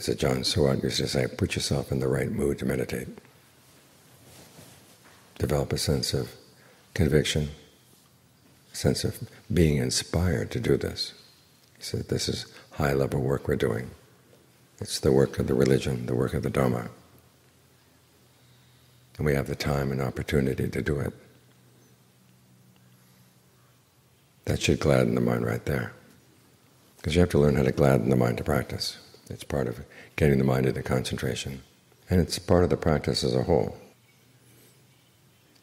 So John Suwat used to say, put yourself in the right mood to meditate. Develop a sense of conviction, a sense of being inspired to do this. He said, this is high-level work we're doing. It's the work of the religion, the work of the Dhamma. And we have the time and opportunity to do it. That should gladden the mind right there. Because you have to learn how to gladden the mind to practice. It's part of getting the mind into concentration. And it's part of the practice as a whole.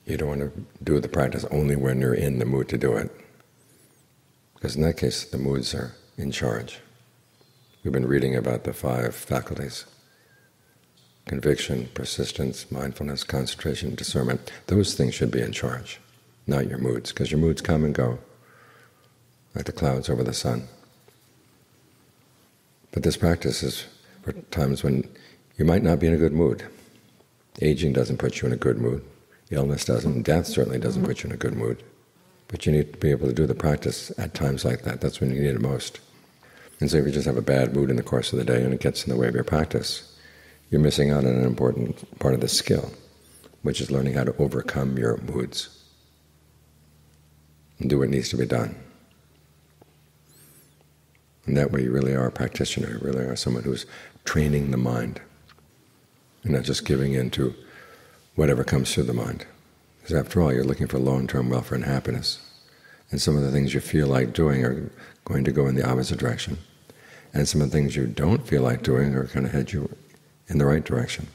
You don't want to do the practice only when you're in the mood to do it. Because in that case, the moods are in charge. We've been reading about the five faculties. Conviction, persistence, mindfulness, concentration, discernment. Those things should be in charge, not your moods, because your moods come and go, like the clouds over the sun. But this practice is for times when you might not be in a good mood. Aging doesn't put you in a good mood. Illness doesn't. Death certainly doesn't put you in a good mood. But you need to be able to do the practice at times like that. That's when you need it most. And so if you just have a bad mood in the course of the day and it gets in the way of your practice, you're missing out on an important part of the skill, which is learning how to overcome your moods and do what needs to be done. And that way you really are a practitioner, you really are someone who's training the mind and not just giving in to whatever comes through the mind. Because after all, you're looking for long-term welfare and happiness. And some of the things you feel like doing are going to go in the opposite direction. And some of the things you don't feel like doing are going to head you in the right direction.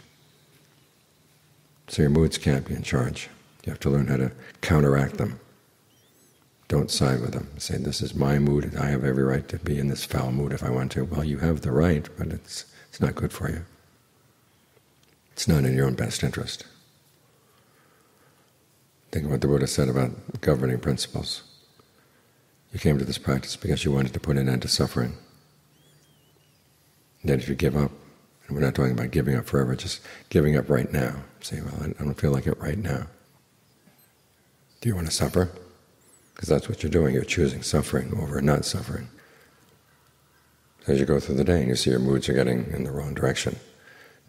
So your moods can't be in charge. You have to learn how to counteract them. Don't side with them. Say, this is my mood, and I have every right to be in this foul mood if I want to. Well, you have the right, but it's not good for you. It's not in your own best interest. Think of what the Buddha said about governing principles. You came to this practice because you wanted to put an end to suffering. And then if you give up, and we're not talking about giving up forever, just giving up right now. Say, well, I don't feel like it right now. Do you want to suffer? Because that's what you're doing. You're choosing suffering over not suffering. As you go through the day and you see your moods are getting in the wrong direction,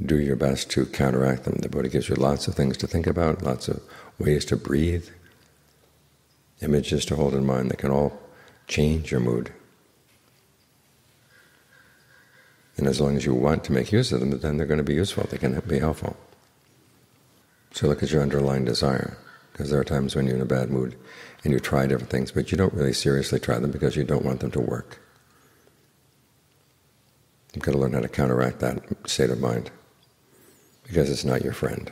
do your best to counteract them. The Buddha gives you lots of things to think about, lots of ways to breathe, images to hold in mind that can all change your mood. And as long as you want to make use of them, then they're going to be useful. They can be helpful. So look at your underlying desire. Because there are times when you're in a bad mood and you try different things, but you don't really seriously try them because you don't want them to work. You've got to learn how to counteract that state of mind, because it's not your friend.